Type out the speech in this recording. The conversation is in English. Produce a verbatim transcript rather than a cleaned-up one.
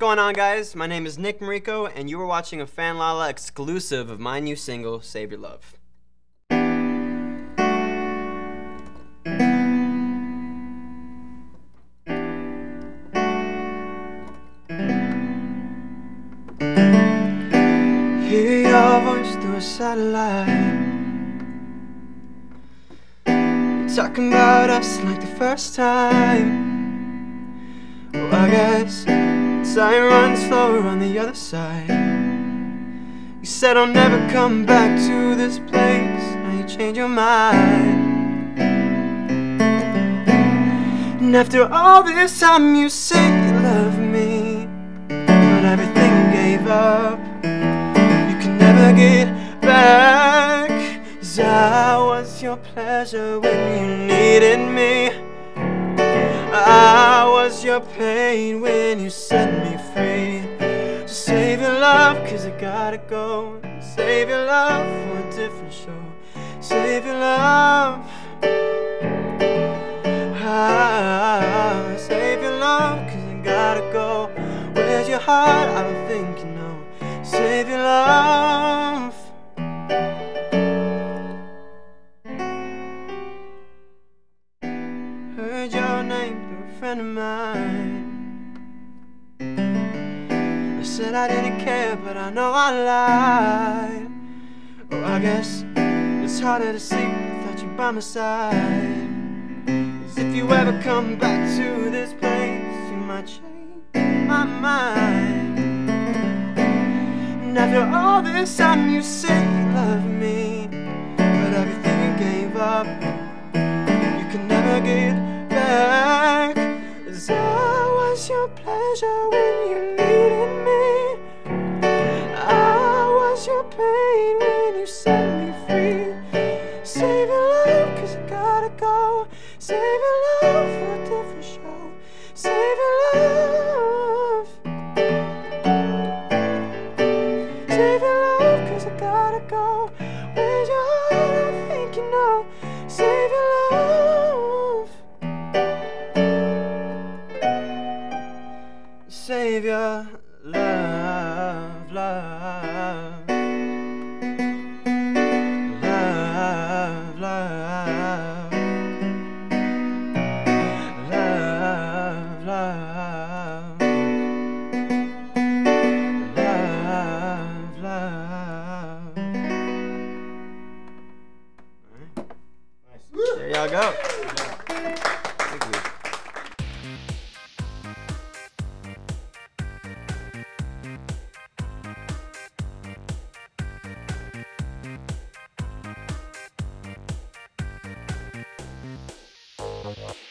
going on, guys? My name is Nick Mariko, and you are watching a FanLala exclusive of my new single, Save Your Love. Hear your voice through a satellite. You're talking about us like the first time. Well, I guess time runs slower on the other side. You said I'll never come back to this place. Now you change your mind. And after all this time you said you love me, but everything you gave up you can never get back. 'Cause I was your pleasure when you needed me. I was your pain when you set me free. So save your love, 'cause I gotta go. Save your love for a different show. Save your love. Ah, save your love, 'cause I gotta go. Where's your heart? I don't think you know. Save your love. Heard your name, friend of mine. I said I didn't care, but I know I lied. Oh, I guess it's harder to sleep without you by my side. 'Cause if you ever come back to this place, you might change my mind. And after all this time you said you loved me, but everything you gave up you can never get back. I was your pleasure when you needed me. I was your pain when you set me free. Save your love, 'cause I gotta go. Save your love for a different show. Save your love. Save your love, 'cause I gotta go. Where's your heart? I think you know. Save your love. Save your love, love, love, love, love, love, love, love. Nice. There y'all go. Thank you. What?